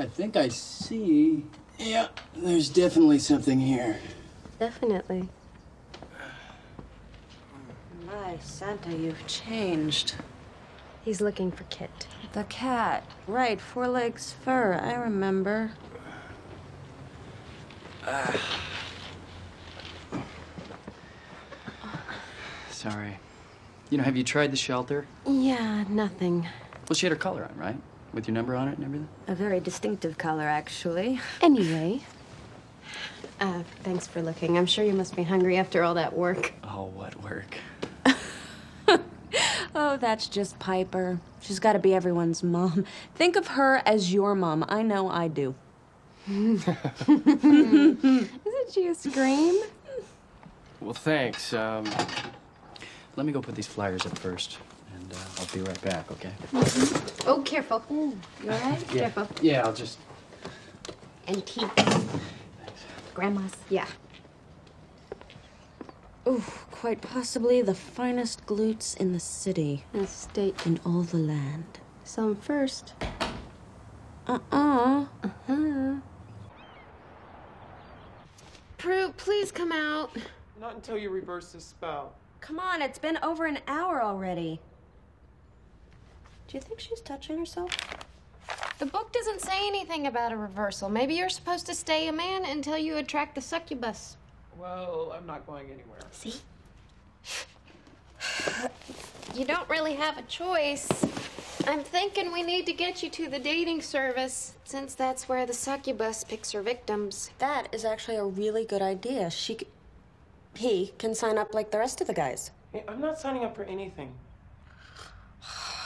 I think I see. Yeah, there's definitely something here. Definitely. My Santa, you've changed. He's looking for Kit. The cat. Right, four legs, fur. I remember. Sorry. You know, have you tried the shelter? Yeah, nothing. Well, she had her collar on, right? With your number on it and everything? A very distinctive color, actually. Anyway, thanks for looking. I'm sure you must be hungry after all that work. Oh, what work? Oh, that's just Piper. She's got to be everyone's mom. Think of her as your mom. I know I do. Isn't she a scream? Well, thanks. Let me go put these flyers up first. And I'll be right back, okay? Mm-hmm. Oh, careful. Ooh, you all right? Yeah. Careful. Yeah, I'll just... Antique. Thanks. Grandma's. Yeah. Ooh, quite possibly the finest glutes in the city. And state. In all the land. Some first. Prue, please come out. Not until you reverse the spell. Come on, it's been over an hour already. Do you think she's touching herself? The book doesn't say anything about a reversal. Maybe you're supposed to stay a man until you attract the succubus. Well, I'm not going anywhere. See? You don't really have a choice. I'm thinking we need to get you to the dating service, since that's where the succubus picks her victims. That is actually a really good idea. He can sign up like the rest of the guys. Hey, I'm not signing up for anything.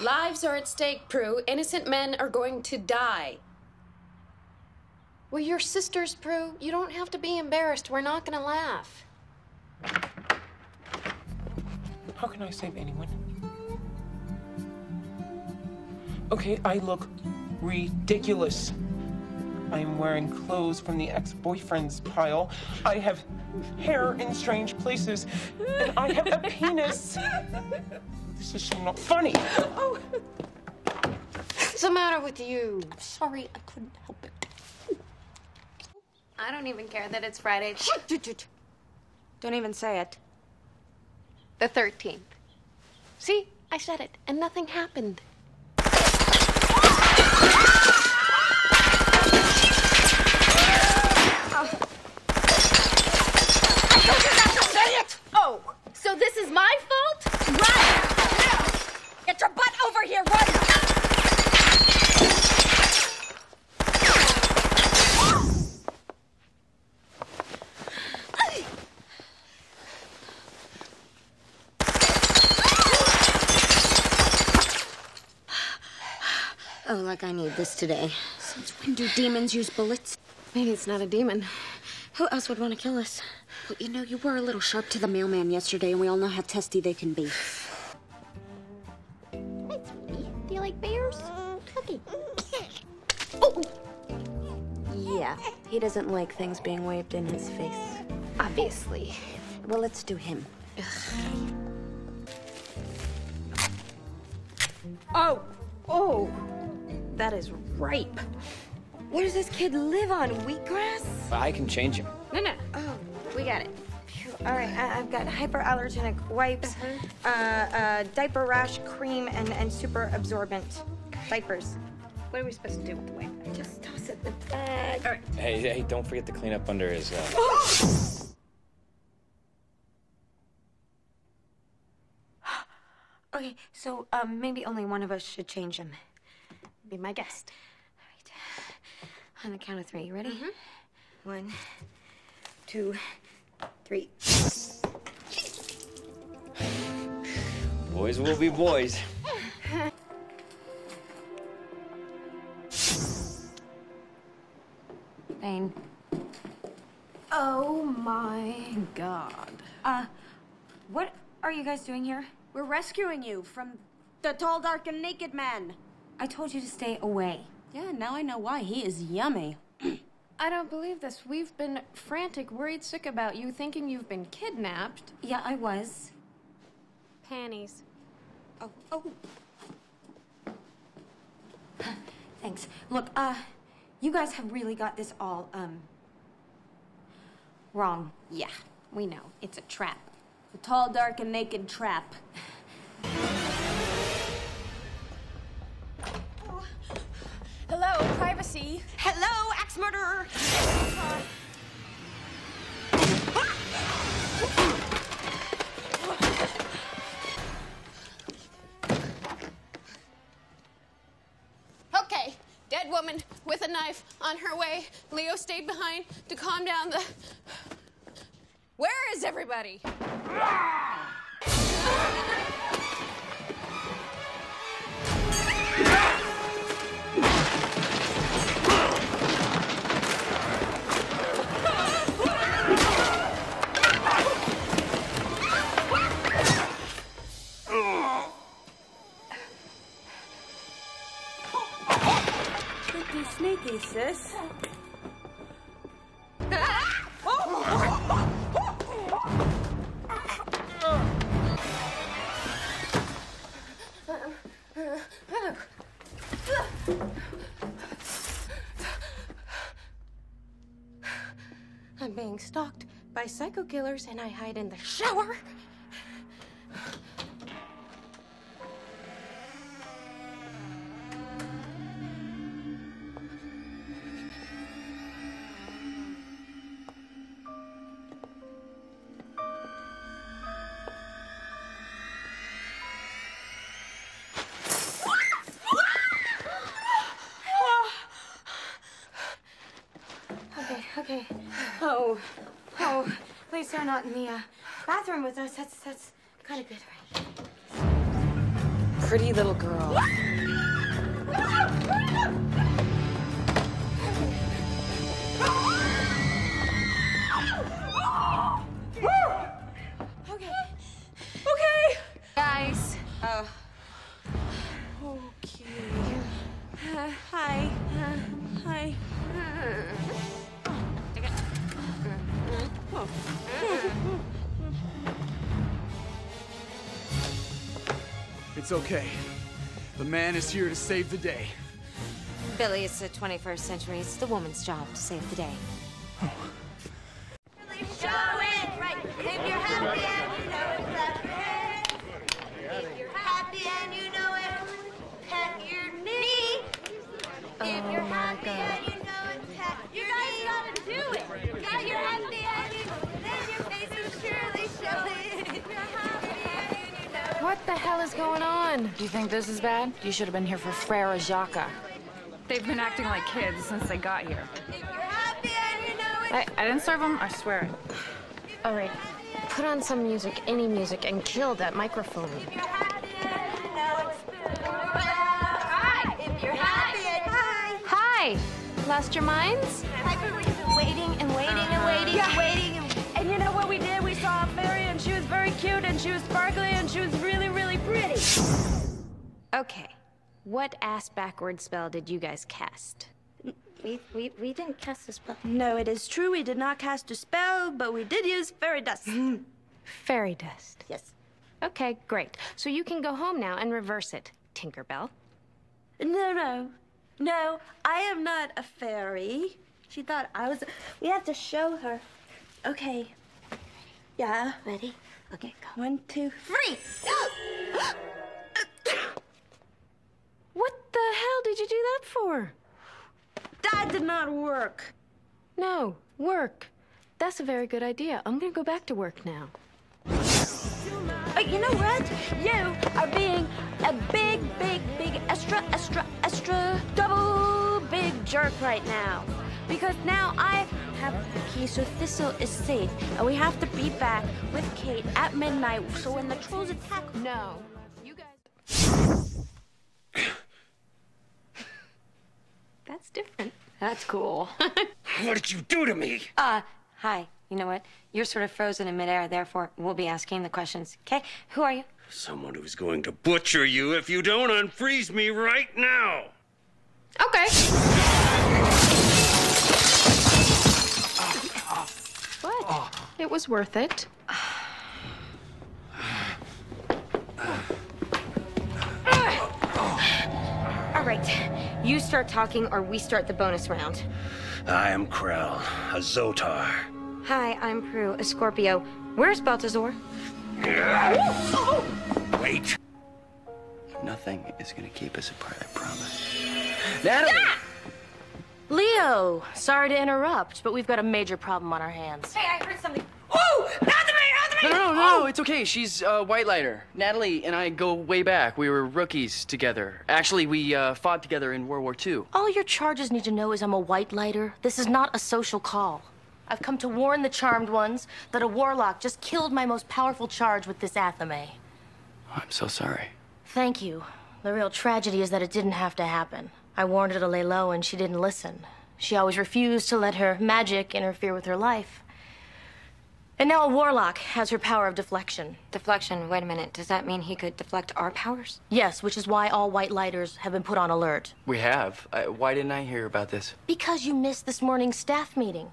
Lives are at stake, Prue. Innocent men are going to die. Well, you're sisters, Prue. You don't have to be embarrassed. We're not gonna laugh. How can I save anyone? Okay, I look ridiculous. I'm wearing clothes from the ex-boyfriend's pile. I have hair in strange places. And I have a penis. This is not funny. Oh. What's the matter with you? I'm sorry, I couldn't help it. I don't even care that it's Friday. Don't even say it. The 13th. See, I said it, and nothing happened. So this is my fault? Run! Now! Get your butt over here, run! Oh, like I need this today. Since when do demons use bullets? Maybe it's not a demon. Who else would want to kill us? But you know, you were a little sharp to the mailman yesterday, and we all know how testy they can be. Hey, sweetie. Do you like bears? Cookie. Oh! Yeah, he doesn't like things being waved in his face. Obviously. Well, let's do him. Ugh. Oh! Oh! That is ripe. Where does this kid live on? Wheatgrass? I can change him. No, no. Oh. We got it. Phew. All right, I've got hyperallergenic wipes, diaper rash cream, and super absorbent diapers. What are we supposed to do with the wipe? Just toss it in the bag. All right. Hey, don't forget to clean up under his. Okay, so maybe only one of us should change him. Be my guest. All right. On the count of three, you ready? Mm-hmm. 1, 2, 3. Boys will be boys. Pain. Oh my God. What are you guys doing here? We're rescuing you from the tall, dark, and naked man. I told you to stay away. Yeah, now I know why. He is yummy. I don't believe this. We've been frantic, worried sick about you, thinking you've been kidnapped. Yeah, I was. Panties. Oh. Thanks. Look, You guys have really got this all, wrong. Yeah, we know. It's a trap. It's a tall, dark, and naked trap. Oh. Hello, privacy. Hello, axe murderer! Okay, dead woman with a knife on her way. Leo stayed behind to calm down the... Where is everybody? Sneaky, sis. I'm being stalked by psycho killers and I hide in the shower. They're not in the bathroom with us. That's kind of good, right? Pretty little girl. Okay. Okay. Guys. Oh. Okay. Hi. Hi. It's okay. The man is here to save the day. Billy, it's the 21st century. It's the woman's job to save the day. Oh. Really show it right. If you're happy and you know it, clap your hands. If you're happy and you know it, pat your knee. If you're happy and you know it, pat your knee. You guys gotta do it. You got your happy and you What the hell is going on? Do you think this is bad? You should have been here for Frera Jacques. They've been acting like kids since they got here. I didn't serve them, I swear it. All right, put on some music, any music, and kill that microphone. Hi! Lost your minds? Piper, we've been waiting and waiting and waiting and waiting. And you know what we did? We saw Mary, and she was very cute, and she was sparkly, and she was really, really pretty. Okay. What ass-backward spell did you guys cast? We didn't cast a spell. No, it is true we did not cast a spell, but we did use fairy dust. Fairy dust? Yes. Okay, great. So you can go home now and reverse it, Tinkerbell. No, I am not a fairy. She thought I was... We have to show her. Okay. Yeah. Ready? Okay, go. 1, 2, 3! What the hell did you do that for? That did not work. No, work. That's a very good idea. I'm gonna go back to work now. You know what? You are being a big, big, big, extra, double big jerk right now. Because now I have the key, so Thistle is safe. And we have to be back with Kate at midnight, so when the trolls attack... No. You guys... That's different. That's cool. What did you do to me? Hi. You know what? You're sort of frozen in midair, therefore we'll be asking the questions. Okay? Who are you? Someone who's going to butcher you if you don't unfreeze me right now. Okay. But it was worth it. All right, You start talking or we start the bonus round. I am Krell, a Zotar. Hi, I'm Prue, a Scorpio. Where's Balthazar? Wait. Nothing is gonna keep us apart, I promise. Natalie! Ah! Leo, sorry to interrupt, but we've got a major problem on our hands. Hey, I heard something. Oh! Athame! No, it's okay. She's white lighter. Natalie and I go way back. We were rookies together. Actually, we fought together in World War II. All your charges need to know is I'm a white lighter. This is not a social call. I've come to warn the Charmed Ones that a warlock just killed my most powerful charge with this athame. I'm so sorry. Thank you. The real tragedy is that it didn't have to happen. I warned her to lay low and she didn't listen. She always refused to let her magic interfere with her life. And now a warlock has her power of deflection. Deflection, wait a minute. Does that mean he could deflect our powers? Yes, which is why all white lighters have been put on alert. We have? Why didn't I hear about this? Because you missed this morning's staff meeting.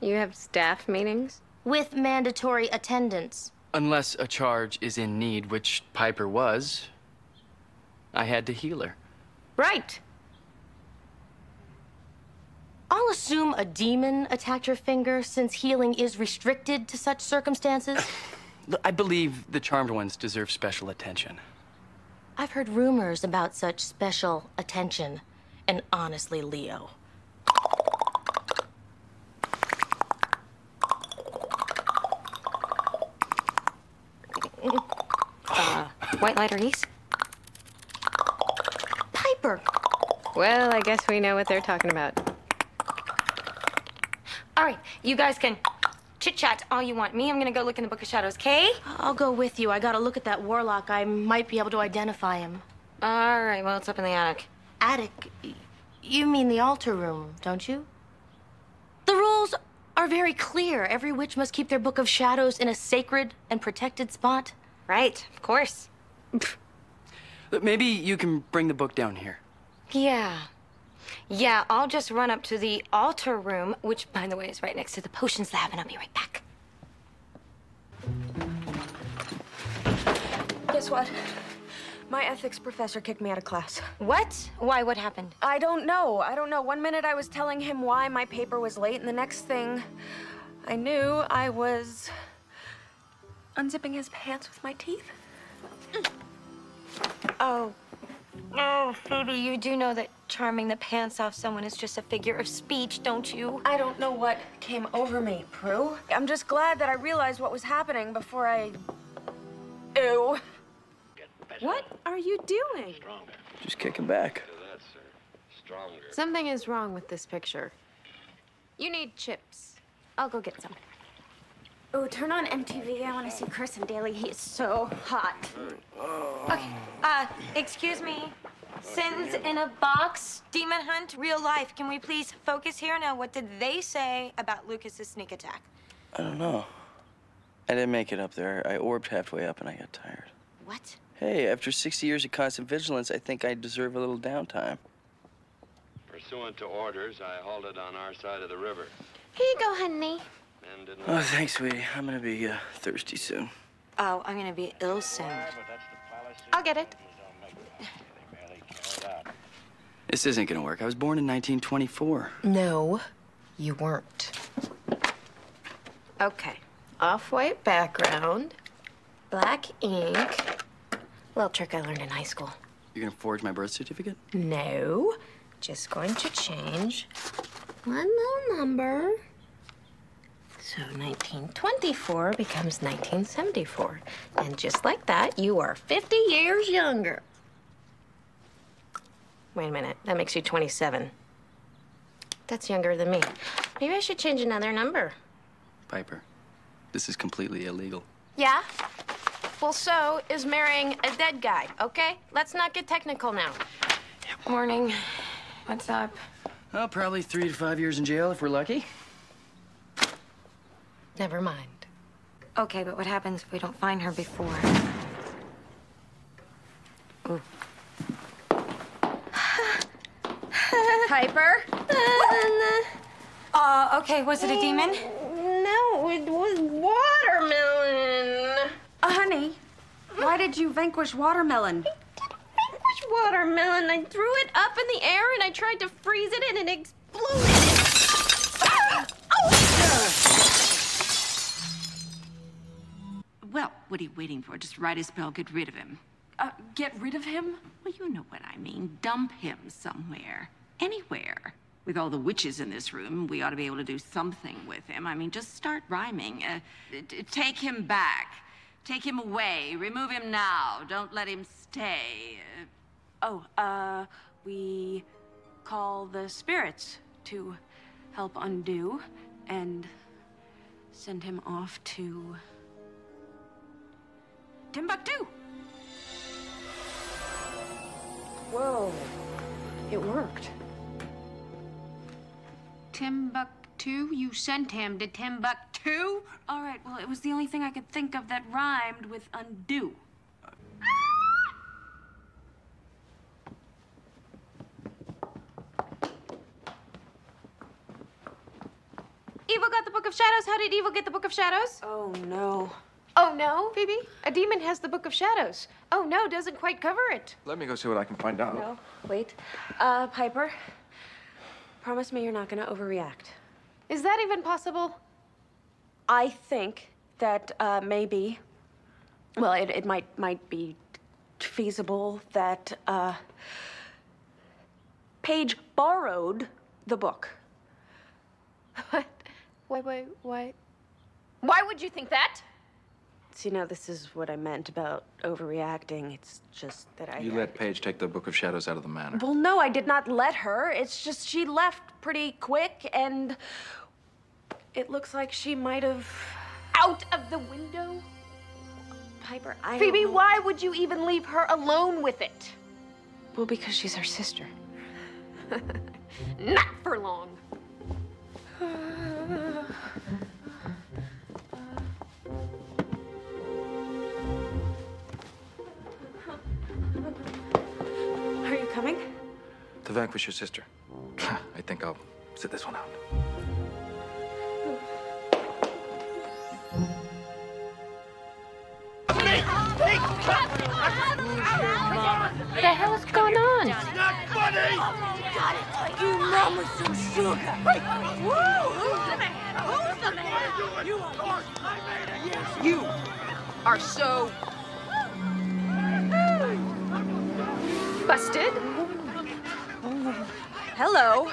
You have staff meetings? With mandatory attendance. Unless a charge is in need, which Piper was, I had to heal her. Right. I'll assume a demon attacked her finger since healing is restricted to such circumstances. I believe the Charmed Ones deserve special attention. I've heard rumors about such special attention. And honestly, Leo. White lighter niece? Piper. Well, I guess we know what they're talking about. All right, you guys can chit-chat all you want. Me, I'm gonna go look in the Book of Shadows, okay? I'll go with you. I gotta look at that warlock. I might be able to identify him. All right, well, it's up in the attic. Attic? You mean the altar room, don't you? The rules are very clear. Every witch must keep their Book of Shadows in a sacred and protected spot. Right, of course. Maybe you can bring the book down here. Yeah. Yeah, I'll just run up to the altar room, which, by the way, is right next to the potions lab, and I'll be right back. Guess what? My ethics professor kicked me out of class. What? Why? What happened? I don't know. I don't know. One minute I was telling him why my paper was late, and the next thing I knew, I was unzipping his pants with my teeth. Oh. No, Phoebe, you do know that charming the pants off someone is just a figure of speech, don't you? I don't know what came over me, Prue. I'm just glad that I realized what was happening before I... Ew. What are you doing? Just kicking back. Something is wrong with this picture. You need chips. I'll go get some. Oh, turn on MTV. I want to see Carson Daly. He is so hot. Okay, excuse me. Sins in a box, demon hunt, real life. Can we please focus here now? What did they say about Lucas's sneak attack? I don't know. I didn't make it up there. I orbed halfway up and I got tired. What? Hey, after 60 years of constant vigilance, I think I deserve a little downtime. Pursuant to orders, I halted on our side of the river. Here you go, honey. Oh, thanks, sweetie. I'm gonna be thirsty soon. Oh, I'm gonna be ill soon. I'll get it. This isn't gonna work. I was born in 1924. No, you weren't. Okay. Off-white background, black ink. Little trick I learned in high school. You're gonna forge my birth certificate? No, just going to change one little number. So 1924 becomes 1974. And just like that, you are 50 years younger. Wait a minute, that makes you 27. That's younger than me. Maybe I should change another number. Piper, this is completely illegal. Yeah? Well, so is marrying a dead guy, okay? Let's not get technical now. Morning. What's up? Oh, probably 3 to 5 years in jail if we're lucky. Never mind. Okay, but what happens if we don't find her before? Ooh. Piper? Okay, was it a demon? No, it was watermelon. Honey, why did you vanquish watermelon? I didn't vanquish watermelon. I threw it up in the air and I tried to freeze it and it exploded. Ah! Oh! Well, what are you waiting for? Just write a spell, get rid of him. Get rid of him? Well, you know what I mean. Dump him somewhere. Anywhere. With all the witches in this room, we ought to be able to do something with him. I mean, just start rhyming. Take him back. Take him away. Remove him now. Don't let him stay. We call the spirits to help undo and send him off to Timbuktu. Whoa, it worked. Timbuktu? You sent him to Timbuktu? All right, well, it was the only thing I could think of that rhymed with undo. Evil got the Book of Shadows. How did Evil get the Book of Shadows? Oh, no. Oh, no, Phoebe? A demon has the Book of Shadows. Oh, no, doesn't quite cover it. Let me go see what I can find out. No, wait. Piper? Promise me you're not going to overreact. Is that even possible? I think that maybe, well, it might be feasible that Paige borrowed the book. What? Why would you think that? See, now this is what I meant about overreacting. It's just that I... You let Paige take the Book of Shadows out of the manor. Well, no, I did not let her. It's just she left pretty quick, and it looks like she might have... Out of the window? Piper, I Phoebe, don't know. Why would you even leave her alone with it? Well, because she's our sister. Not for long. Coming? To vanquish your sister. I think I'll sit this one out. What the hell is going on? It's not funny! You mama some sugar! Who's the man? You are. You are so... Busted? Hello.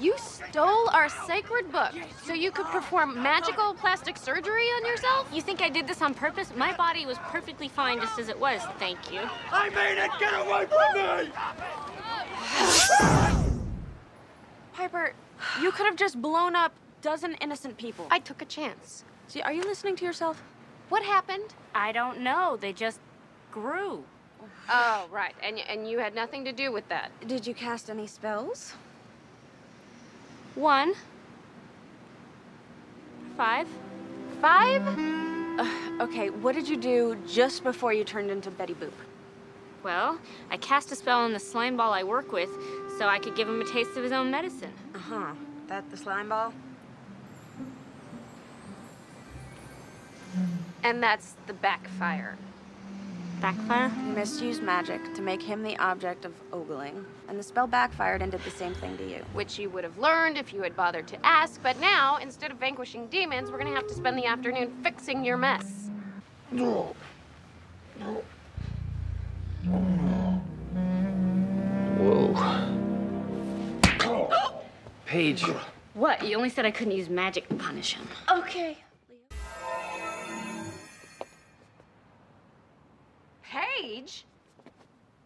You stole our sacred book so you could perform magical plastic surgery on yourself? You think I did this on purpose? My body was perfectly fine just as it was, thank you. I made it! Get away from me! Piper, you could have just blown up a dozen innocent people. I took a chance. See, are you listening to yourself? What happened? I don't know. They just grew. Oh, right. And you had nothing to do with that. Did you cast any spells? 1. 5. 5? Okay, what did you do just before you turned into Betty Boop? Well, I cast a spell on the slime ball I work with so I could give him a taste of his own medicine. Uh-huh. That the slime ball? And that's the backfire. Backfire? Misused magic to make him the object of ogling. And the spell backfired and did the same thing to you. Which you would have learned if you had bothered to ask, but now, instead of vanquishing demons, we're gonna have to spend the afternoon fixing your mess. No. No. Whoa. Paige. What? You only said I couldn't use magic to punish him. Okay. Paige?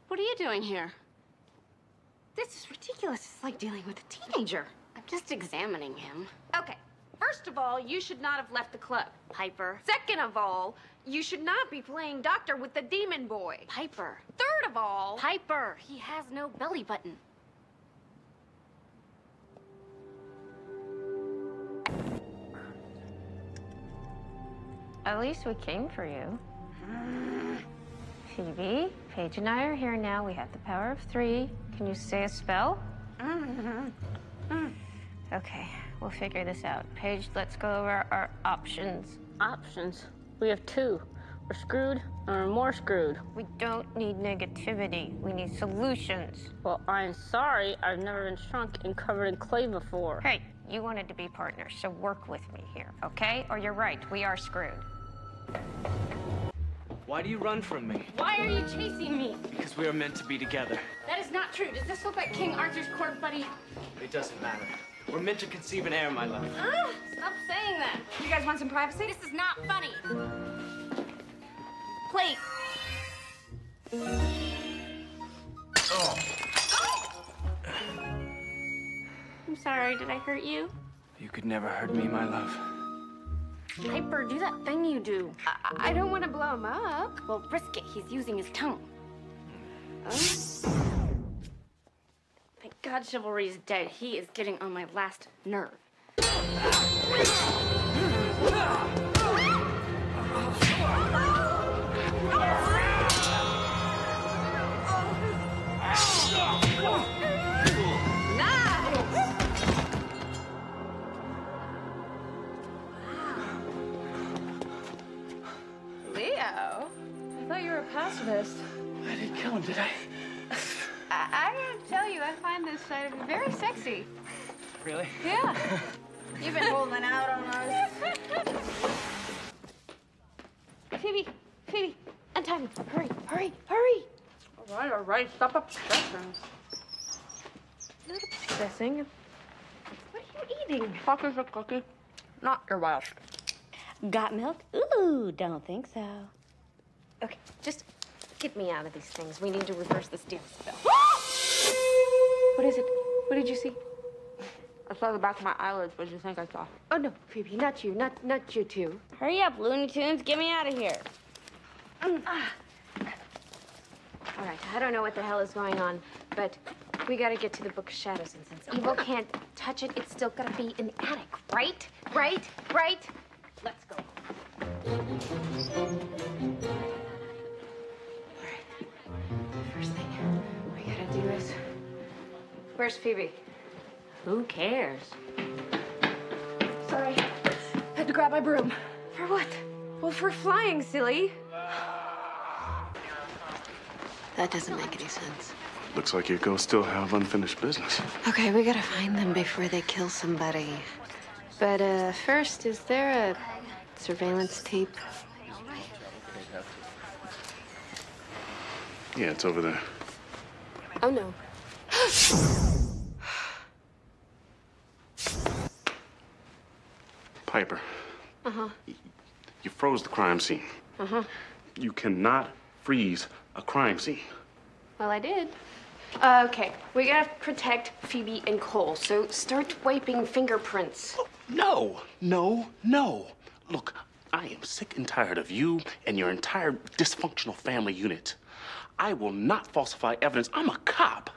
What are you doing here? This is ridiculous. It's like dealing with a teenager. I'm just examining him. Okay. First of all, you should not have left the club. Piper. Second of all, you should not be playing doctor with the demon boy. Piper. Third of all... Piper, he has no belly button. At least we came for you. Phoebe, Paige and I are here now. We have the power of 3. Can you say a spell? Okay, we'll figure this out. Paige, let's go over our options. Options? We have 2. We're screwed, and we're more screwed. We don't need negativity. We need solutions. Well, I'm sorry. I've never been shrunk and covered in clay before. Hey, you wanted to be partners, so work with me here, okay? Or you're right. We are screwed. Why do you run from me? Why are you chasing me? Because we are meant to be together. That is not true. Does this look like King Arthur's court, buddy? It doesn't matter. We're meant to conceive an heir, my love. Stop saying that. You guys want some privacy? This is not funny. Plate. Oh. Oh! I'm sorry. Did I hurt you? You could never hurt me, my love. Piper, do that thing you do. I don't want to blow him up. Well, risk it. He's using his tongue. Thank God chivalry is dead. He is getting on my last nerve. Leo, I thought you were a pacifist. I didn't kill him, did I? I gotta tell you, I find this side of you very sexy. Really? Yeah. You've been holding out on us. Phoebe, untie me. Hurry. All right. Stop obsessing. Not obsessing. What are you eating? Fuckers a cookie. Not your wife. Got milk? Ooh, don't think so. Okay, just get me out of these things. We need to reverse this damn spell. What is it? What did you see? I saw the back of my eyelids. What did you think I saw? Oh, no, Phoebe, not you. Not you, too. Hurry up, Looney Tunes. Get me out of here. All right, I don't know what the hell is going on, but we got to get to the Book of Shadows. And since evil can't touch it, it's still got to be an attic, right? Right? Let's go. All right. First thing we got to do is... Where's Phoebe? Who cares? Sorry. Had to grab my broom. For what? Well, for flying, silly. That doesn't make any sense. Looks like your ghosts still have unfinished business. Okay, we gotta find them before they kill somebody. But first, is there a surveillance tape? Yeah, it's over there. Oh, no. Piper. You froze the crime scene. You cannot freeze a crime scene. Well, I did. Okay, we gotta protect Phoebe and Cole, so start wiping fingerprints. Oh, no. Look, I am sick and tired of you and your entire dysfunctional family unit. I will not falsify evidence. I'm a cop.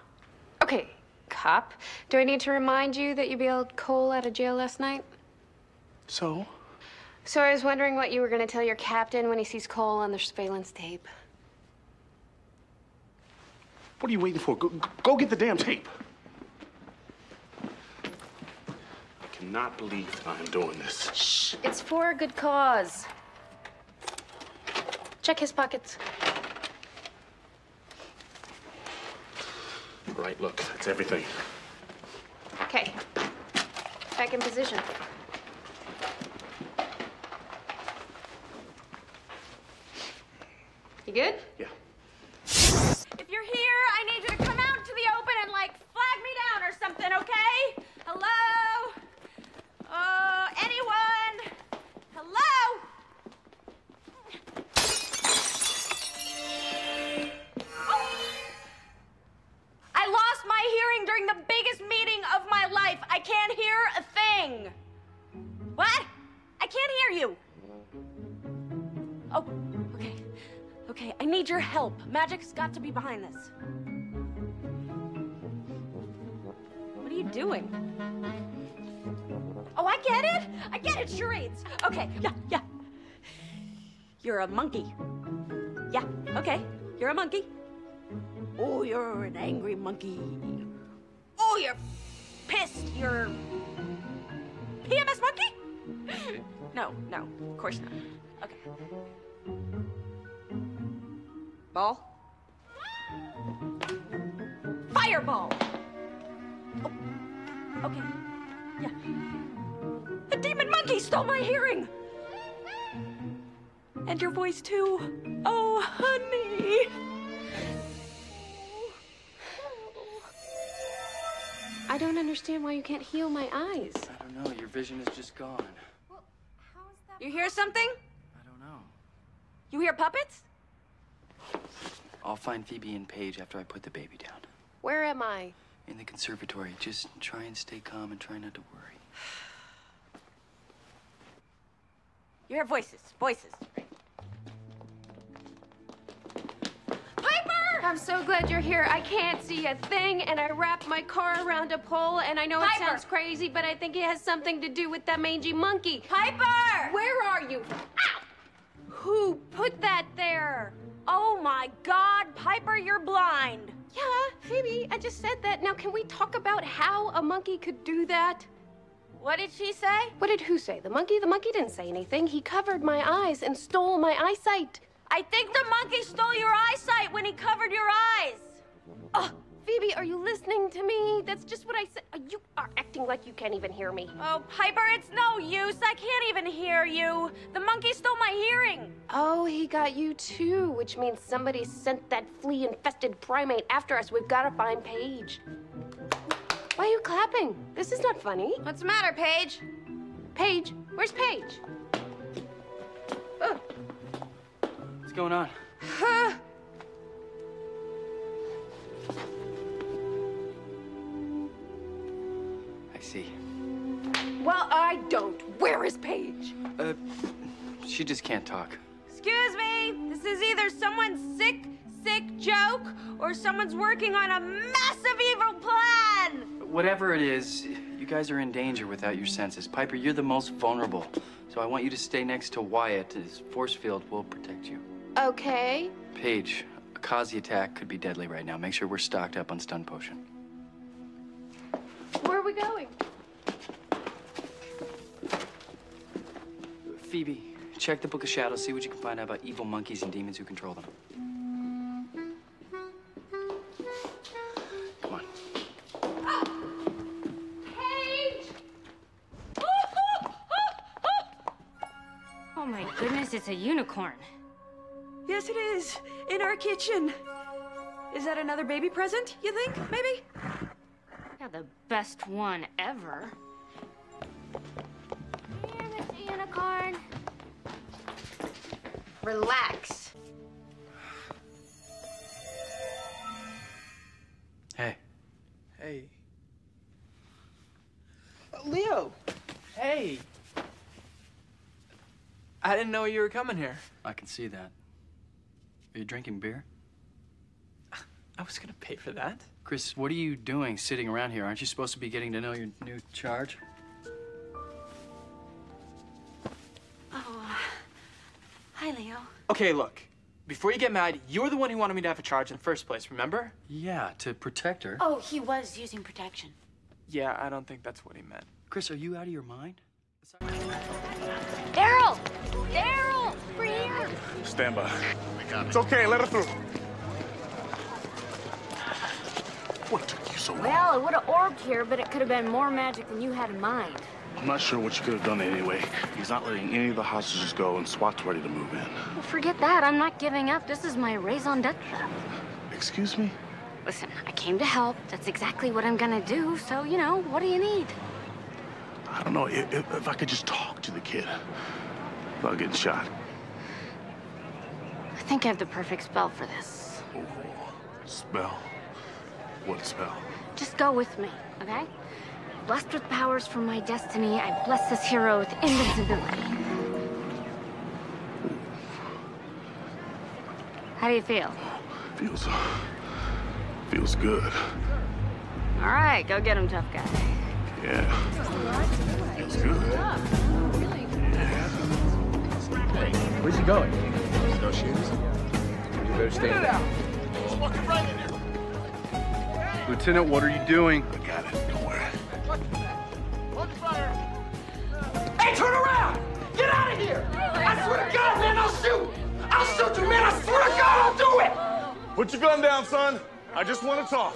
Okay, cop. Do I need to remind you that you bailed Cole out of jail last night? So I was wondering what you were going to tell your captain when he sees Cole on the surveillance tape. What are you waiting for? Go get the damn tape. I cannot believe I'm doing this. Shh, it's for a good cause. Check his pockets. All right, look, that's everything. Okay, back in position. You good? Yeah. If you're here, I need you to come out to the open and, like, flag me down or something, okay? Hello? Anyone? Hello? Oh. I lost my hearing during the biggest meeting of my life. I can't hear a thing. What? I can't hear you. Oh. Okay, I need your help. Magic's got to be behind this. What are you doing? Oh, I get it, charades. Okay, yeah. You're a monkey. Yeah, okay, you're a monkey. Oh, you're an angry monkey. Oh, you're pissed. You're PMS monkey? No, of course not. Okay. Ball? Fireball! Oh. Okay. Yeah. The demon monkey stole my hearing! And your voice, too. Oh, honey! I don't understand why you can't heal my eyes. I don't know. Your vision is just gone. Well, how is that? You hear something? I don't know. You hear puppets? I'll find Phoebe and Paige after I put the baby down. Where am I? In the conservatory. Just try and stay calm and try not to worry. You hear voices. Voices. Piper! I'm so glad you're here. I can't see a thing, and I wrapped my car around a pole, and I know Piper. It sounds crazy, but I think it has something to do with that mangy monkey. Piper! Where are you? Ow! Who put that there? Oh my God, Piper, you're blind. Yeah, Phoebe, I just said that. Now, can we talk about how a monkey could do that? What did she say? What did who say? The monkey? The monkey didn't say anything. He covered my eyes and stole my eyesight. I think the monkey stole your eyesight when he covered your eyes. Oh, Phoebe, are you listening to me? That's just what I said. You are acting like you can't even hear me. Oh, Piper, it's no use. I can't even hear you. The monkey stole my hearing. Oh, he got you too, which means somebody sent that flea-infested primate after us. We've got to find Paige. Why are you clapping? This is not funny. What's the matter, Paige? Paige? Where's Paige? Oh. What's going on? I see. Well, I don't. Where is Paige? She just can't talk. Excuse me. This is either someone's sick joke or someone's working on a massive evil plan. Whatever it is, you guys are in danger without your senses. Piper, you're the most vulnerable. So I want you to stay next to Wyatt. His force field will protect you. Okay. Paige, a Kazi attack could be deadly right now. Make sure we're stocked up on stun potion. Where are we going? Phoebe, check the Book of Shadows. See what you can find out about evil monkeys and demons who control them. Come on. Paige! Oh my goodness, it's a unicorn. Yes, it is. In our kitchen. Is that another baby present, you think? Maybe? Yeah, the best one ever. Here, Mr. Unicorn. Relax. Hey. Hey. Leo! Hey! I didn't know you were coming here. I can see that. Are you drinking beer? I was gonna pay for that. Chris, what are you doing sitting around here? Aren't you supposed to be getting to know your new charge? Oh, hi, Leo. Okay, look. Before you get mad, you were the one who wanted me to have a charge in the first place, remember? Yeah, to protect her. Oh, he was using protection. Yeah, I don't think that's what he meant. Chris, are you out of your mind? Daryl! Daryl! We're here! Stand by. We got it. It's okay, let her through. What took you so long? Well, it would have orb here, but it could have been more magic than you had in mind. I'm not sure what you could have done anyway. He's not letting any of the hostages go, and SWAT's ready to move in. Well, forget that. I'm not giving up. This is my raison d'etre. Excuse me? Listen, I came to help. That's exactly what I'm gonna do. So, you know, what do you need? I don't know. If I could just talk to the kid without getting shot. I think I have the perfect spell for this. Oh, spell? What spell? Just go with me, okay? Blessed with powers from my destiny, I bless this hero with invincibility. How do you feel? Feels good. All right, go get him, tough guy. Yeah. Feels good. Yeah. Where's he going? There's no shoes. You better stay in there. He's walking right in there. Lieutenant, what are you doing? I got it. Don't worry. Hey, turn around! Get out of here! I swear to God, man, I'll shoot! I'll shoot you, man! I swear to God, I'll do it! Put your gun down, son. I just want to talk.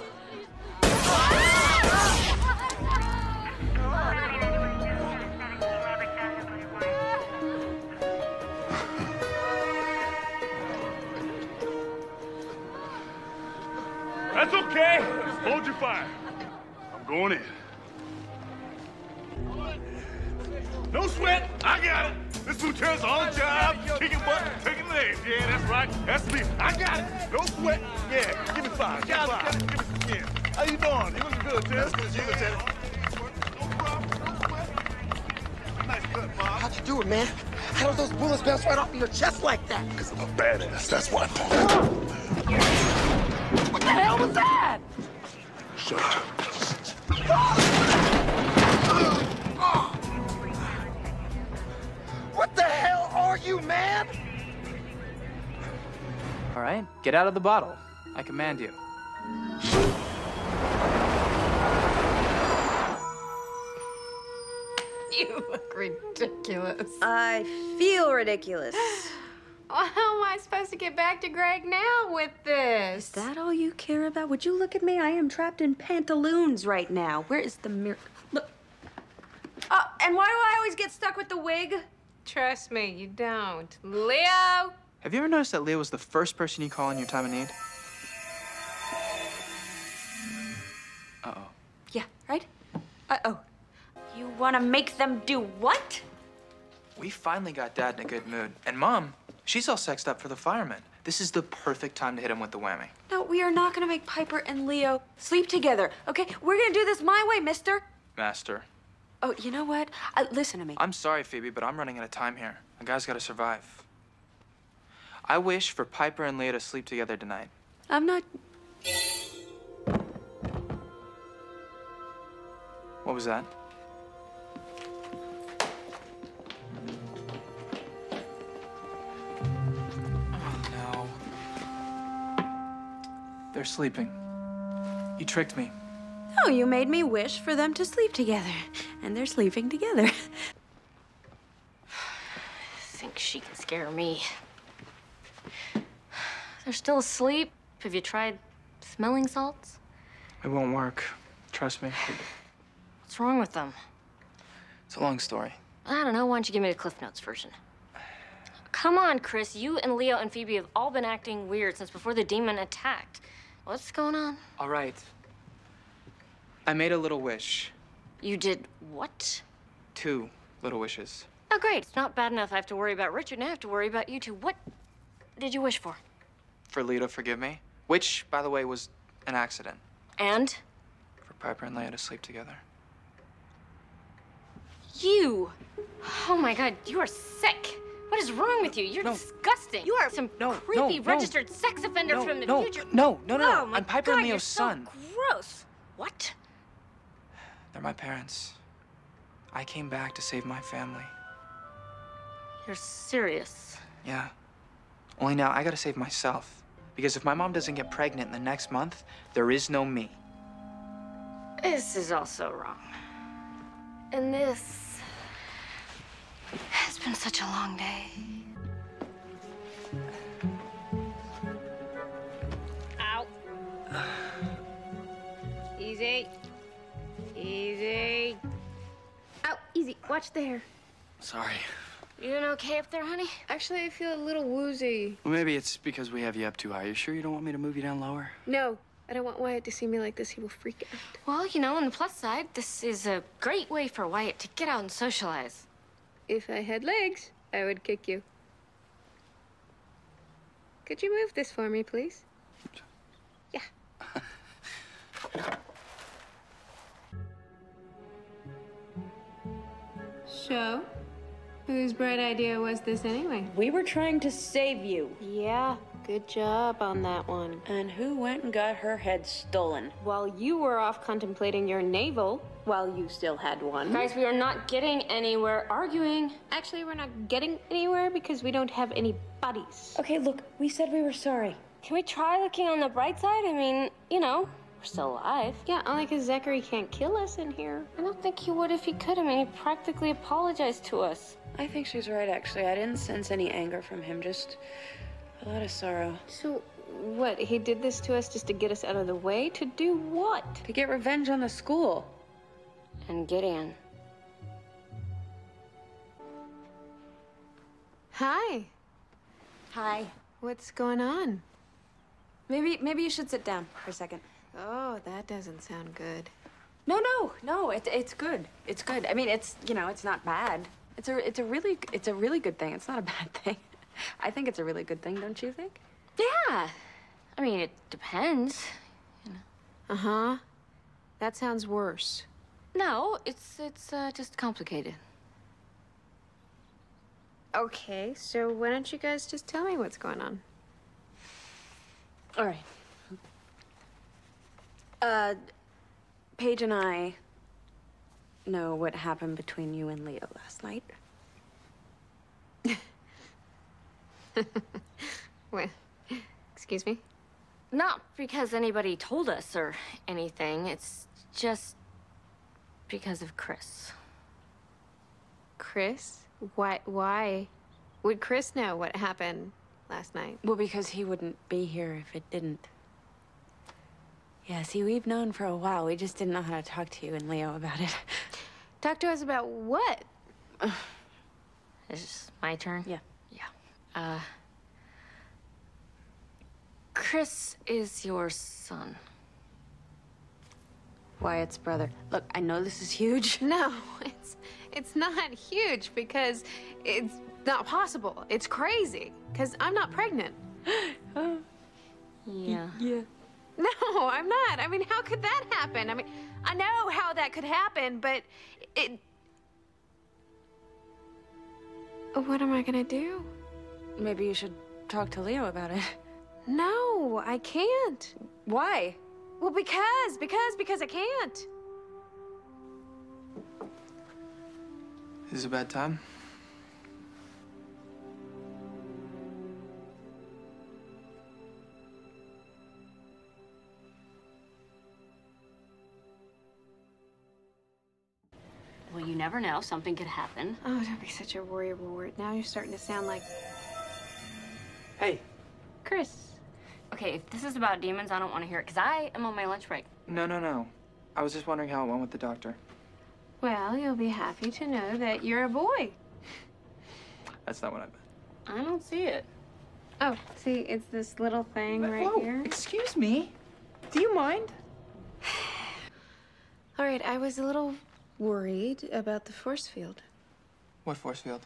That's okay. Just hold your fire. I'm going in. No sweat, I got it. This lieutenant's on job, kicking butt, taking legs. Yeah, that's right, that's me. I got it, no sweat. Yeah, give me five, give me five. Give me some skin. How you doing? You looking good, Lieutenant. That's good, Lieutenant. No problem, no sweat. Nice cut, Bob. How'd you do it, man? How does those bullets bounce right off of your chest like that? Because I'm a badass, that's why. What the hell was that? Shut up. What the hell are you, man? All right, get out of the bottle. I command you. You look ridiculous. I feel ridiculous. Well, how am I supposed to get back to Greg now with this? Is that all you care about? Would you look at me? I am trapped in pantaloons right now. Where is the mirror? Look. And why do I always get stuck with the wig? Trust me, you don't. Leo! Have you ever noticed that Leo was the first person you call in your time of need? Uh-oh. Yeah, right? Uh-oh. You want to make them do what? We finally got Dad in a good mood. And Mom, she's all sexed up for the firemen. This is the perfect time to hit him with the whammy. No, we are not going to make Piper and Leo sleep together, okay? We're going to do this my way, mister. Master. Oh, you know what? Listen to me. I'm sorry, Phoebe, but I'm running out of time here. A guy's got to survive. I wish for Piper and Leo to sleep together tonight. I'm not... What was that? Oh, no. They're sleeping. You tricked me. Oh, you made me wish for them to sleep together. And they're sleeping together. I think she can scare me. They're still asleep. Have you tried smelling salts? It won't work. Trust me. What's wrong with them? It's a long story. I don't know. Why don't you give me the Cliff Notes version? Come on, Chris. You and Leo and Phoebe have all been acting weird since before the demon attacked. What's going on? All right. I made a little wish. You did what? 2 little wishes. Oh, great. It's not bad enough I have to worry about Richard, and I have to worry about you two. What did you wish for? For Leo to forgive me, which, by the way, was an accident. And? For Piper and Leo to sleep together. You! Oh, my God, you are sick. What is wrong with you? You're disgusting. You are some creepy registered sex offender from the future. No. I'm Piper and Leo's son. So gross. What? They're my parents. I came back to save my family. You're serious? Yeah. Only now I gotta save myself. Because if my mom doesn't get pregnant in the next month, there is no me. This is also wrong. And this has been such a long day. Ow. Easy. Easy. Ow, easy. Watch the hair. Sorry. You doing okay up there, honey? Actually, I feel a little woozy. Well, maybe it's because we have you up too high. You sure you don't want me to move you down lower? No, I don't want Wyatt to see me like this. He will freak out. Well, you know, on the plus side, this is a great way for Wyatt to get out and socialize. If I had legs, I would kick you. Could you move this for me, please? Yeah. So, whose bright idea was this anyway? We were trying to save you. Yeah, good job on that one. And who went and got her head stolen? While you were off contemplating your navel, while you still had one. Guys, we are not getting anywhere arguing. Actually, we're not getting anywhere because we don't have any bodies. Okay, look, we said we were sorry. Can we try looking on the bright side? I mean, you know. We're still alive. Yeah, only because Zachary can't kill us in here. I don't think he would if he could. I mean, he practically apologized to us. I think she's right, actually. I didn't sense any anger from him, just A lot of sorrow. So what, he did this to us just to get us out of the way? To do what? To get revenge on the school. And Gideon. Hi. Hi. What's going on? Maybe you should sit down for a second. Oh, that doesn't sound good. No, it's good. It's good. I mean, it's, you know, it's not bad. It's a really good thing. It's not a bad thing. I think it's a really good thing, don't you think? Yeah. I mean, it depends, you know. Uh-huh. That sounds worse. No, it's just complicated. Okay, so why don't you guys just tell me what's going on? All right. Paige and I know what happened between you and Leo last night. Wait, excuse me? Not because anybody told us or anything. It's just because of Chris. Chris? Why would Chris know what happened last night? Well, because he wouldn't be here if it didn't. Yeah, see, we've known for a while. We just didn't know how to talk to you and Leo about it. Talk to us about what? Is this my turn? Yeah. Yeah. Chris is your son. Wyatt's brother. Look, I know this is huge. No, it's not huge because it's not possible. It's crazy because I'm not pregnant. Yeah. Yeah. No, I'm not. I mean, how could that happen? I mean, I know how that could happen, but it... What am I gonna do? Maybe you should talk to Leo about it. No, I can't. Why? Well, because I can't. Is this a bad time? Well, you never know. Something could happen. Oh, don't be such a worry wart. Now you're starting to sound like... Hey. Chris. Okay, if this is about demons, I don't want to hear it, because I am on my lunch break. No. I was just wondering how it went with the doctor. Well, you'll be happy to know that you're a boy. That's not what I meant. I don't see it. Oh, see, it's this little thing right here. Excuse me. Do you mind? All right, I was a little worried about the force field. What force field?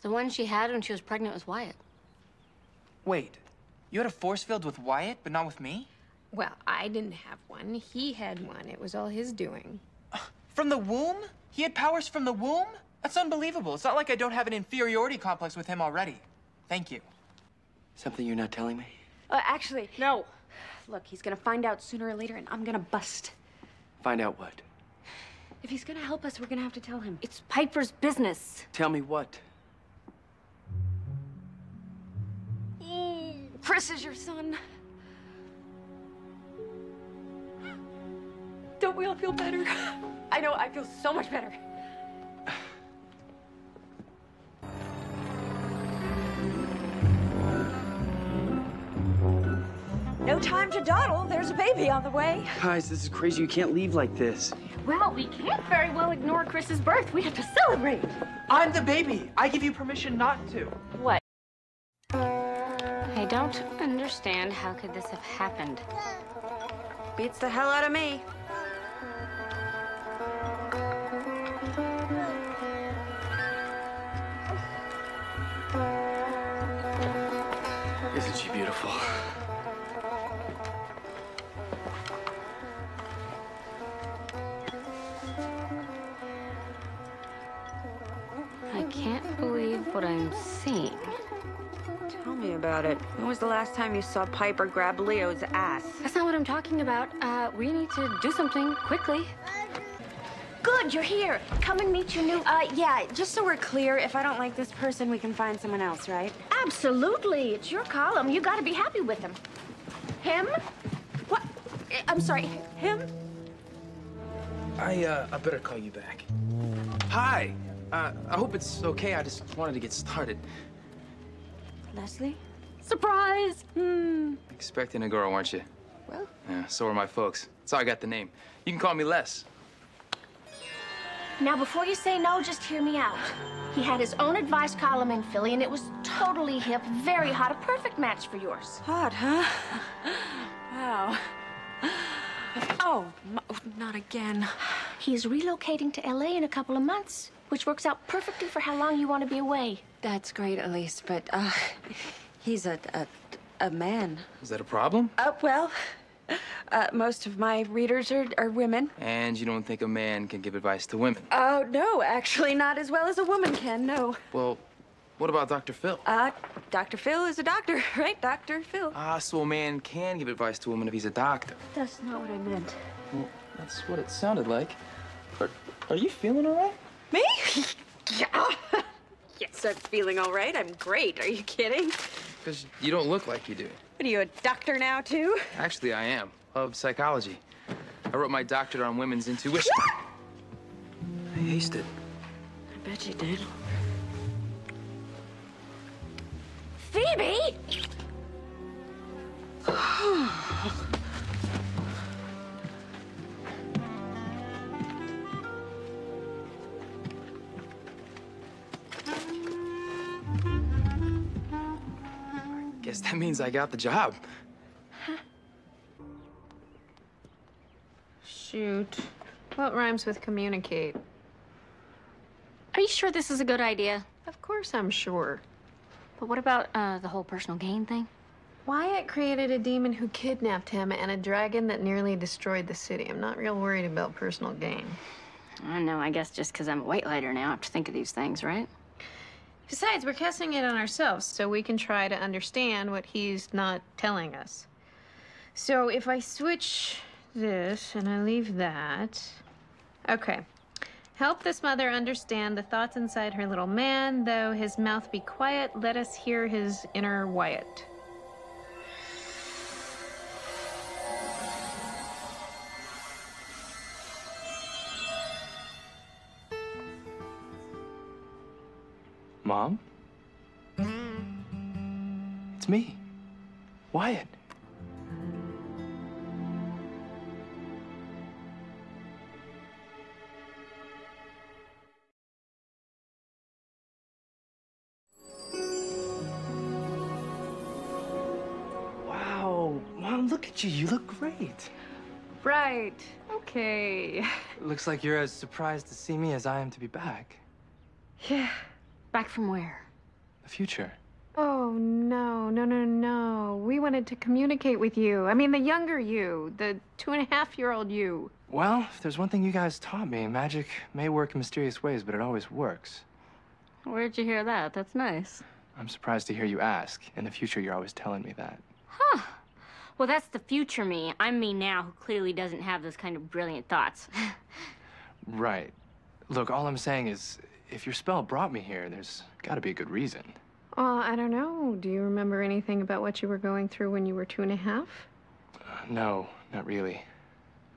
The one she had when she was pregnant with Wyatt. Wait. You had a force field with Wyatt, but not with me? Well, I didn't have one. He had one. It was all his doing. From the womb? He had powers from the womb? That's unbelievable. It's not like I don't have an inferiority complex with him already. Thank you. Something you're not telling me? Actually, no. Look, he's gonna find out sooner or later, and I'm gonna bust. Find out what? If he's gonna help us, we're gonna have to tell him. It's Piper's business. Tell me what? Chris is your son. Don't we all feel better? I know, I feel so much better. No time to dawdle. There's a baby on the way. Guys, this is crazy. You can't leave like this. Well, we can't very well ignore Chris's birth. We have to celebrate. I'm the baby. I give you permission not to. What? I don't understand. How could this have happened? Beats the hell out of me. Isn't she beautiful? I can't believe what I'm seeing. Tell me about it. When was the last time you saw Piper grab Leo's ass? That's not what I'm talking about. We need to do something quickly. Good, you're here. Come and meet your new... yeah, just so we're clear, if I don't like this person, we can find someone else, right? Absolutely. It's your column. You gotta be happy with him. Him? What? I'm sorry, him? I better call you back. Hi. I hope it's okay. I just wanted to get started. Leslie? Surprise! Expecting a girl, weren't you? Well. Yeah, so were my folks. That's how I got the name. You can call me Les. Now, before you say no, just hear me out. He had his own advice column in Philly, and it was totally hip, very hot, a perfect match for yours. Hot, huh? Wow. Oh, not again. He's relocating to LA in a couple of months, which works out perfectly for how long you want to be away. That's great, Elise, but he's a man. Is that a problem? Well, most of my readers are women. And you don't think a man can give advice to women? Oh, no, actually not as well as a woman can, no. Well, what about Dr. Phil? Dr. Phil is a doctor, right? Dr. Phil. Ah, so a man can give advice to a woman if he's a doctor. That's not what I meant. Well, that's what it sounded like. Are you feeling all right? Me? Yeah. Yes, I'm feeling all right. I'm great. Are you kidding? Because you don't look like you do. What, are you a doctor now, too? Actually, I am. Love psychology. I wrote my doctorate on women's intuition. I aced it. I bet you did. Phoebe! Guess that means I got the job. Huh. Shoot. What rhymes with communicate? Are you sure this is a good idea? Of course I'm sure. But what about the whole personal gain thing? Wyatt created a demon who kidnapped him and a dragon that nearly destroyed the city. I'm not real worried about personal gain. I don't know, I guess just because I'm a white lighter now, I have to think of these things, right? Besides, we're casting it on ourselves so we can try to understand what he's not telling us. So if I switch this and I leave that, okay. Help this mother understand the thoughts inside her little man, though his mouth be quiet, let us hear his inner Wyatt. Mom? It's me, Wyatt. You look great. Right. Okay. Looks like you're as surprised to see me as I am to be back. Yeah. Back from where? The future. Oh, no, no, no, no. We wanted to communicate with you. I mean, the younger you, the 2.5-year-old you. Well, if there's one thing you guys taught me, magic may work in mysterious ways, but it always works. Where'd you hear that? That's nice. I'm surprised to hear you ask. In the future, you're always telling me that. Huh. Well, that's the future me. I'm me now, who clearly doesn't have those kind of brilliant thoughts. Right. Look, all I'm saying is, if your spell brought me here, there's gotta be a good reason. Oh, I don't know. Do you remember anything about what you were going through when you were 2.5? No, not really.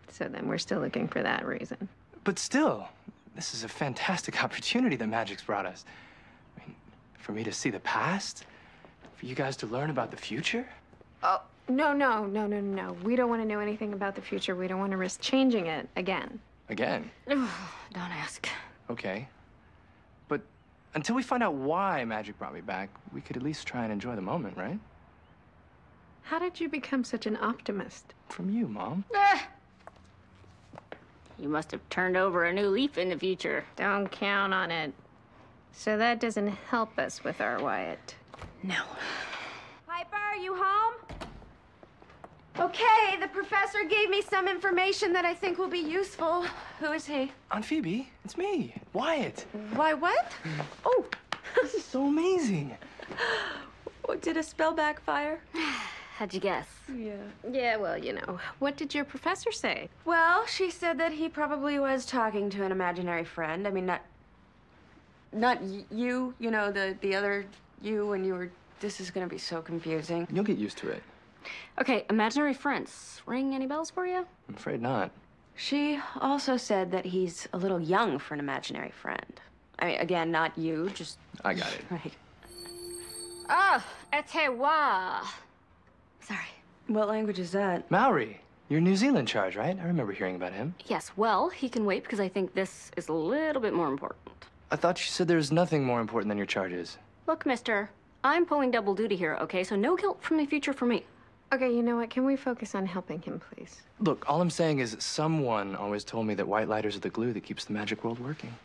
So then we're still looking for that reason. But still, this is a fantastic opportunity that magic's brought us. I mean, for me to see the past, for you guys to learn about the future. Oh. No, no, no, no, no. We don't want to know anything about the future. We don't want to risk changing it again. Again? Don't ask. Okay. But until we find out why magic brought me back, we could at least try and enjoy the moment, right? How did you become such an optimist? From you, Mom. You must have turned over a new leaf in the future. Don't count on it. So that doesn't help us with our Wyatt. No. Piper, are you home? Okay, the professor gave me some information that I think will be useful. Who is he? Aunt Phoebe, it's me, Wyatt. Why what? Oh, this is so amazing. Did a spell backfire? How'd you guess? Yeah. Yeah, well, you know. What did your professor say? Well, she said that he probably was talking to an imaginary friend. I mean, not you, you know, the other you when you were... This is gonna be so confusing. You'll get used to it. Okay, imaginary friends. Ring any bells for you? I'm afraid not. She also said that he's a little young for an imaginary friend. I mean, again, not you, just... I got it. Right. Oh, Etewa. Sorry. What language is that? Maori. Your New Zealand charge, right? I remember hearing about him. Yes, well, he can wait because I think this is a little bit more important. I thought you said there's nothing more important than your charges. Look, mister, I'm pulling double duty here, okay? So no guilt from the future for me. Okay, you know what? Can we focus on helping him, please? Look, all I'm saying is someone always told me that white lighters are the glue that keeps the magic world working.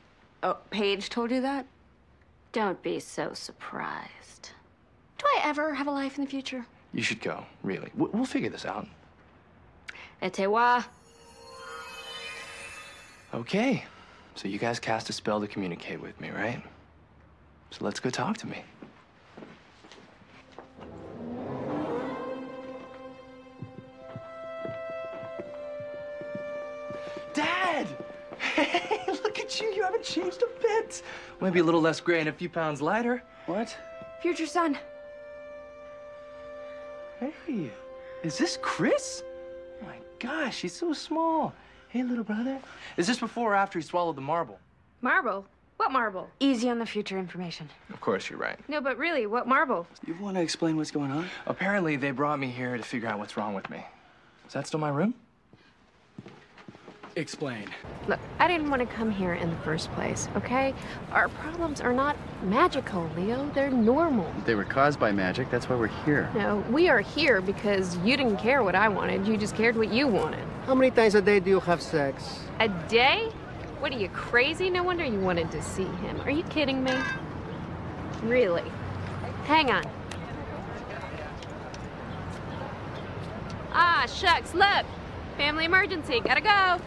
Oh, Paige told you that? Don't be so surprised. Do I ever have a life in the future? You should go, really. We'll figure this out. Etewa. Okay, so you guys cast a spell to communicate with me, right? So let's go talk to me. Dad! Hey, look at you, you haven't changed a bit. Maybe a little less gray and a few pounds lighter. What? Future son. Hey, is this Chris? Oh my gosh, he's so small. Hey, little brother. Is this before or after he swallowed the marble? Marble? What marble? Easy on the future information. Of course, you're right. No, but really, what marble? You want to explain what's going on? Apparently, they brought me here to figure out what's wrong with me. Is that still my room? Explain. Look, I didn't want to come here in the first place, okay? Our problems are not magical, Leo. They're normal. They were caused by magic. That's why we're here. No, we are here because you didn't care what I wanted. You just cared what you wanted. How many times a day do you have sex? A day? What are you, crazy? No wonder you wanted to see him. Are you kidding me? Really? Hang on. Ah, shucks, look. Family emergency. Gotta go.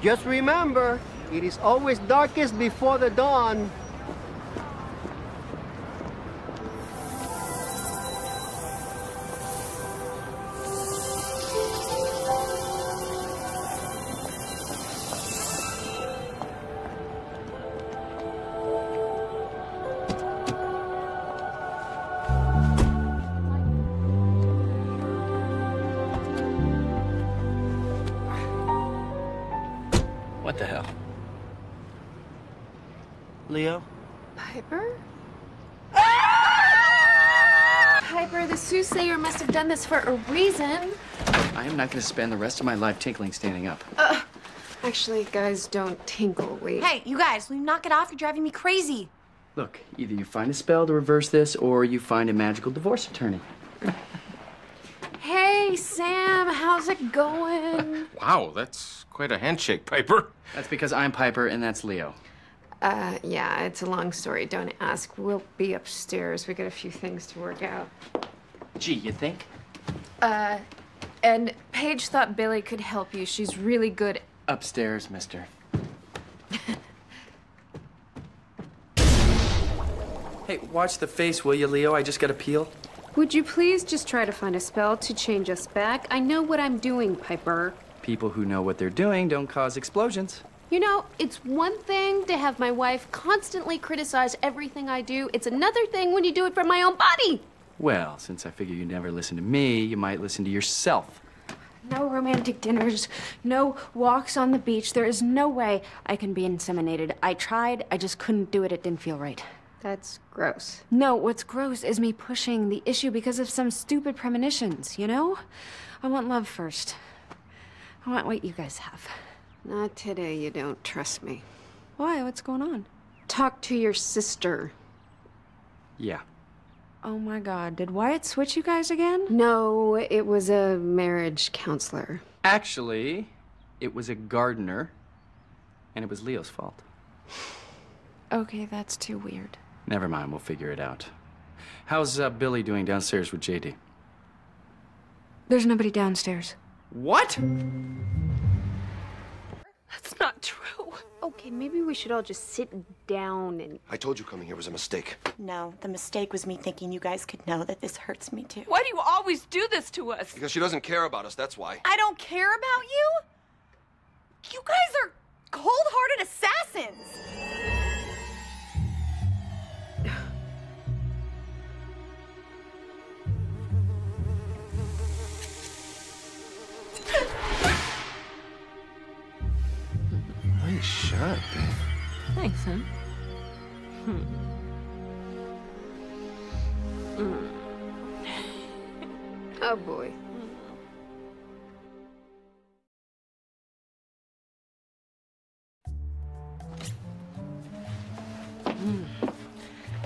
Just remember, it is always darkest before the dawn. Leo? Piper? Ah! Piper, the soothsayer must have done this for a reason. I am not going to spend the rest of my life tinkling standing up. Actually, guys don't tinkle, wait. Hey, you guys, will you knock it off? You're driving me crazy. Look, either you find a spell to reverse this, or you find a magical divorce attorney. Hey, Sam, how's it going? Wow, that's quite a handshake, Piper. That's because I'm Piper, and that's Leo. Yeah, it's a long story. Don't ask. We'll be upstairs. We got a few things to work out. Gee, you think? And Paige thought Billy could help you. She's really good. Upstairs, mister. Hey, watch the face, will you, Leo? I just got a peel. Would you please just try to find a spell to change us back? I know what I'm doing, Piper. People who know what they're doing don't cause explosions. You know, it's one thing to have my wife constantly criticize everything I do. It's another thing when you do it from my own body. Well, since I figure you never listen to me, you might listen to yourself. No romantic dinners, no walks on the beach. There is no way I can be inseminated. I tried, I just couldn't do it. It didn't feel right. That's gross. No, what's gross is me pushing the issue because of some stupid premonitions, you know? I want love first. I want what you guys have. Not today, you don't trust me. Why? What's going on? Talk to your sister. Yeah. Oh my God, did Wyatt switch you guys again? No, it was a marriage counselor. Actually, it was a gardener, and it was Leo's fault. Okay, that's too weird. Never mind, we'll figure it out. How's Billy doing downstairs with JD? There's nobody downstairs. What? That's not true. Okay, maybe we should all just sit down and... I told you coming here was a mistake. No, the mistake was me thinking you guys could know that this hurts me too. Why do you always do this to us? Because she doesn't care about us, that's why. I don't care about you? You guys are cold-hearted assassins! Nice shot, babe. Thanks, huh? Oh boy.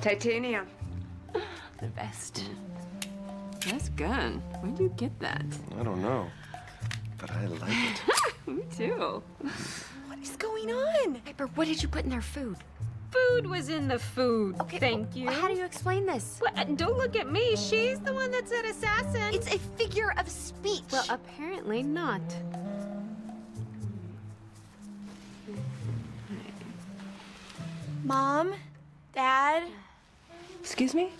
Titanium. The best. Nice gun. Where'd you get that? I don't know. But I like it. Me too. What is going on? Piper, what did you put in their food? Food was in the food. Okay, thank you. How do you explain this? Well, don't look at me. She's the one that's an assassin. It's a figure of speech. Well, apparently not. Mom? Dad? Excuse me?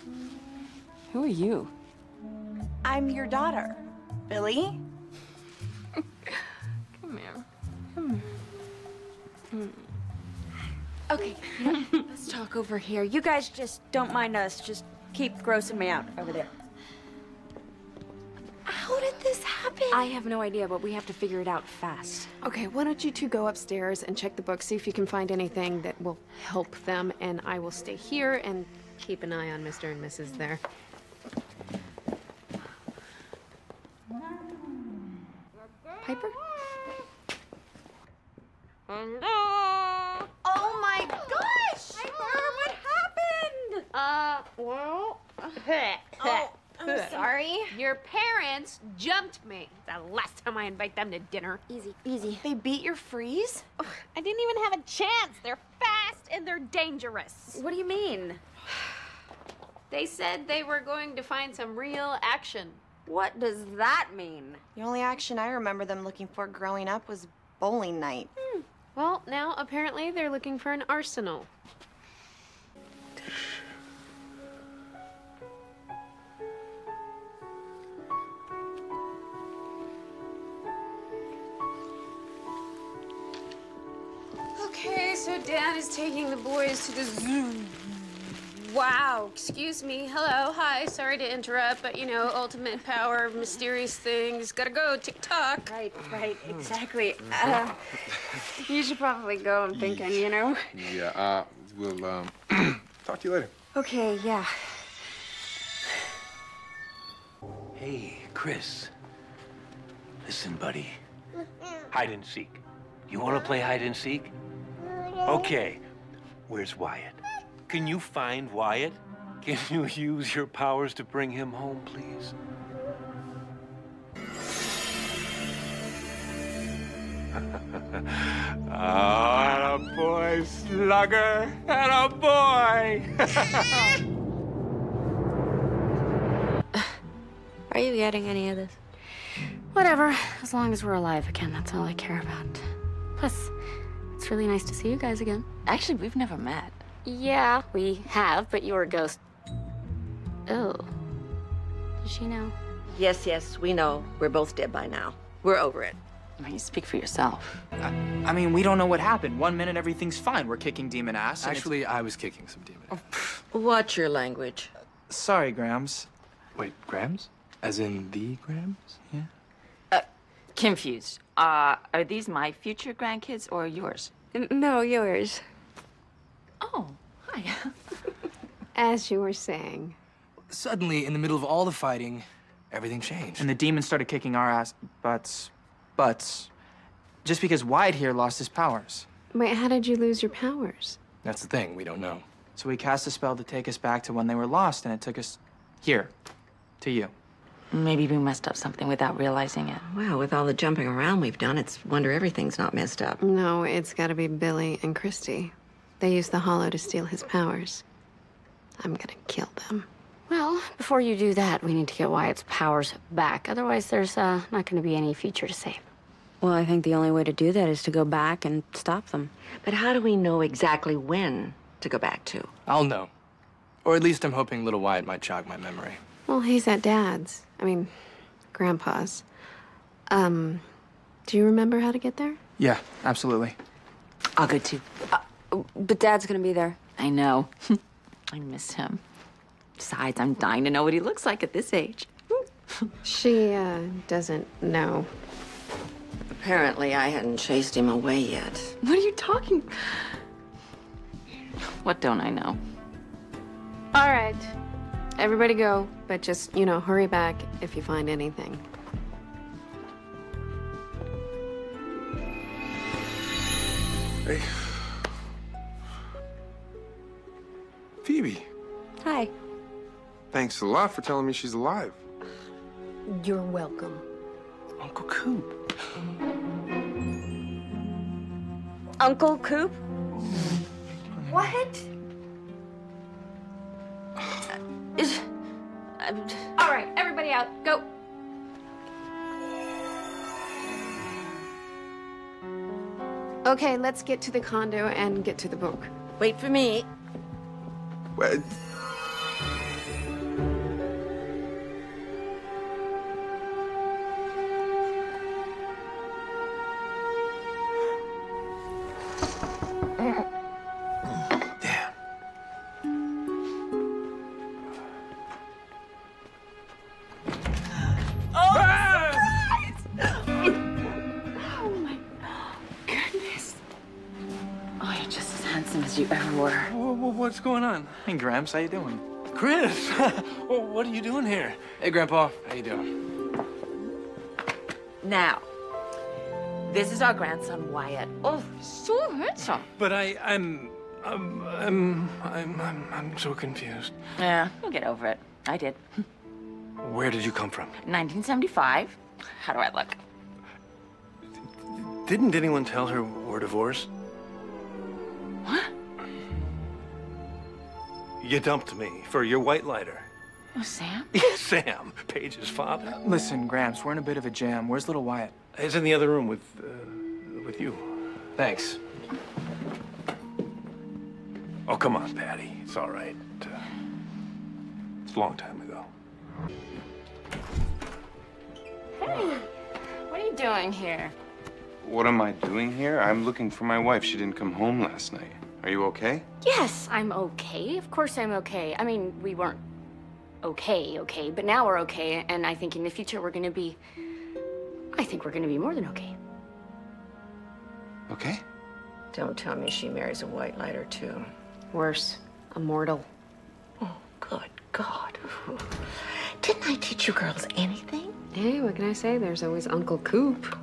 Who are you? I'm your daughter, Billy. Come here. Come here. Okay, yeah, let's talk over here. You guys just don't mind us. Just keep grossing me out over there. How did this happen? I have no idea, but we have to figure it out fast. Okay, why don't you two go upstairs and check the book, see if you can find anything that will help them, and I will stay here and keep an eye on Mr. and Mrs. there. Piper? Hello! Oh my gosh! Piper, what happened? Well... Oh, I'm sorry. Your parents jumped me. The last time I invite them to dinner. Easy, easy. They beat your freeze? Oh, I didn't even have a chance. They're fast and they're dangerous. What do you mean? They said they were going to find some real action. What does that mean? The only action I remember them looking for growing up was bowling night. Well, now apparently they're looking for an arsenal. Okay, so Dad is taking the boys to the zoo. Wow, excuse me. Hello, hi, sorry to interrupt, but you know, ultimate power, mysterious things, gotta go, tick-tock. Right, exactly. You should probably go, I'm thinking, you know? Yeah, we'll talk to you later. Okay, yeah. Hey, Chris. Listen, buddy. Hide and seek. You wanna play hide and seek? Okay, where's Wyatt? Can you find Wyatt? Can you use your powers to bring him home, please? Ah, atta boy, slugger! Atta boy! Are you getting any of this? Whatever. As long as we're alive again, that's all I care about. Plus, it's really nice to see you guys again. Actually, we've never met. Yeah, we have, but you were a ghost. Oh. Does she know? Yes, we know. We're both dead by now. We're over it. I mean, you speak for yourself. I mean, we don't know what happened. 1 minute, everything's fine. We're kicking demon ass. Actually, I was kicking some demon ass. Oh, watch your language. Sorry, Grams. Wait, Grams? As in the Grams? Yeah? Confused. Are these my future grandkids or yours? No, yours. Oh, hi. As you were saying. Suddenly, in the middle of all the fighting, everything changed. And the demons started kicking our ass, butts. Just because Wyatt here lost his powers. Wait, how did you lose your powers? That's the thing, we don't know. So we cast a spell to take us back to when they were lost, and it took us here, to you. Maybe we messed up something without realizing it. Wow, with all the jumping around we've done, it's wonder everything's not messed up. No, it's gotta be Billy and Christy. They used the hollow to steal his powers. I'm gonna kill them. Well, before you do that, we need to get Wyatt's powers back. Otherwise, there's not gonna be any future to save. Well, I think the only way to do that is to go back and stop them. But how do we know exactly when to go back to? I'll know. Or at least I'm hoping little Wyatt might jog my memory. Well, he's at Dad's. I mean, Grandpa's. Do you remember how to get there? Yeah, absolutely. I'll go too. But Dad's gonna be there. I know. I miss him. Besides, I'm dying to know what he looks like at this age. She, doesn't know. Apparently, I hadn't chased him away yet. What are you talking? What don't I know? All right. Everybody go, but just, you know, hurry back if you find anything. Hey. Phoebe. Hi. Thanks a lot for telling me she's alive. You're welcome. Uncle Coop. Uncle Coop? What? All right, everybody out. Go. Okay, let's get to the condo and get to the book. Wait for me. What? What's going on? Hey, Gramps, how you doing? Chris, well, what are you doing here? Hey, Grandpa, how you doing? Now, this is our grandson, Wyatt. Oh, so handsome. But I'm so confused. Yeah, you'll get over it. I did. Where did you come from? 1975. How do I look? Didn't anyone tell her we're divorced? What? You dumped me for your white lighter. Oh, Sam? Sam, Paige's father. Listen, Gramps, we're in a bit of a jam. Where's little Wyatt? He's in the other room with you. Thanks. Oh, come on, Patty. It's all right. It's a long time ago. Hey, what are you doing here? What am I doing here? I'm looking for my wife. She didn't come home last night. Are you okay? Yes, I'm okay. Of course I'm okay. I mean, we weren't okay, but now we're okay. And I think in the future we're gonna be, I think we're gonna be more than okay. Okay? Don't tell me she marries a white lighter too. Worse, a mortal. Oh, good God. Didn't I teach you girls anything? Hey, what can I say? There's always Uncle Coop.